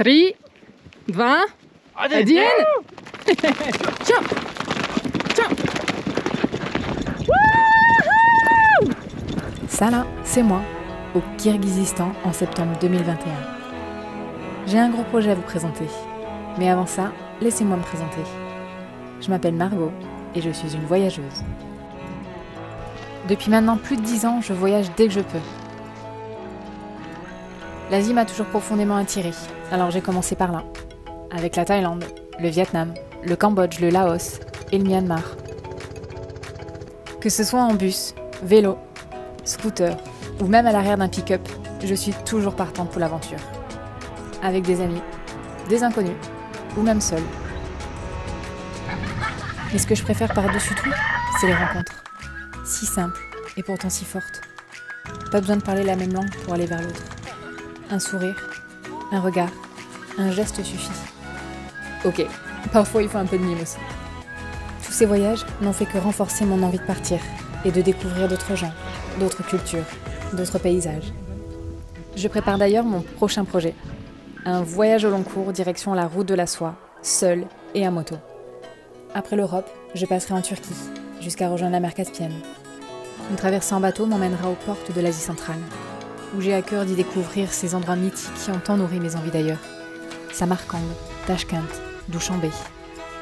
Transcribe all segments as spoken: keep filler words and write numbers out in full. trois, deux, один. Jump! Jump! Salut, c'est moi, au Kirghizistan en septembre deux mille vingt et un. J'ai un gros projet à vous présenter. Mais avant ça, laissez-moi me présenter. Je m'appelle Margot et je suis une voyageuse. Depuis maintenant plus de dix ans, je voyage dès que je peux. L'Asie m'a toujours profondément attirée, alors j'ai commencé par là. Avec la Thaïlande, le Vietnam, le Cambodge, le Laos et le Myanmar. Que ce soit en bus, vélo, scooter ou même à l'arrière d'un pick-up, je suis toujours partante pour l'aventure. Avec des amis, des inconnus ou même seule. Mais ce que je préfère par-dessus tout, c'est les rencontres. Si simples et pourtant si fortes. Pas besoin de parler la même langue pour aller vers l'autre. Un sourire, un regard, un geste suffit. Ok, parfois il faut un peu de mime aussi. Tous ces voyages n'ont fait que renforcer mon envie de partir et de découvrir d'autres gens, d'autres cultures, d'autres paysages. Je prépare d'ailleurs mon prochain projet, un voyage au long cours direction la route de la soie, seule et à moto. Après l'Europe, je passerai en Turquie, jusqu'à rejoindre la mer Caspienne. Une traversée en bateau m'emmènera aux portes de l'Asie centrale, où j'ai à cœur d'y découvrir ces endroits mythiques qui ont tant nourri mes envies d'ailleurs. Samarkand, Tashkent, Douchanbé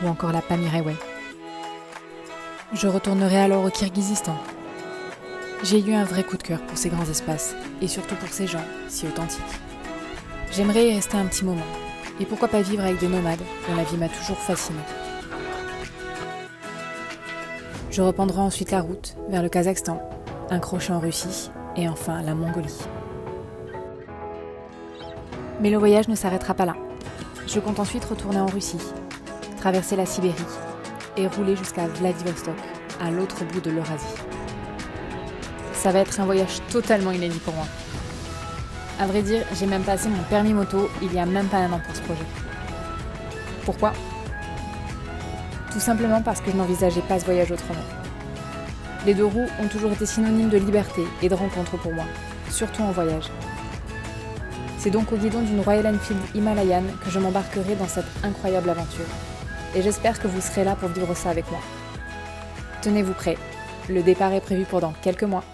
ou encore la Pamir Highway. Je retournerai alors au Kirghizistan. J'ai eu un vrai coup de cœur pour ces grands espaces et surtout pour ces gens si authentiques. J'aimerais y rester un petit moment et pourquoi pas vivre avec des nomades dont la vie m'a toujours fascinée. Je reprendrai ensuite la route vers le Kazakhstan, un crochet en Russie et enfin la Mongolie. Mais le voyage ne s'arrêtera pas là. Je compte ensuite retourner en Russie, traverser la Sibérie et rouler jusqu'à Vladivostok, à l'autre bout de l'Eurasie. Ça va être un voyage totalement inédit pour moi. À vrai dire, j'ai même passé mon permis moto il y a même pas un an pour ce projet. Pourquoi? Tout simplement parce que je n'envisageais pas ce voyage autrement. Les deux roues ont toujours été synonymes de liberté et de rencontre pour moi, surtout en voyage. C'est donc au guidon d'une Royal Enfield Himalayan que je m'embarquerai dans cette incroyable aventure. Et j'espère que vous serez là pour vivre ça avec moi. Tenez-vous prêts, le départ est prévu pour dans quelques mois.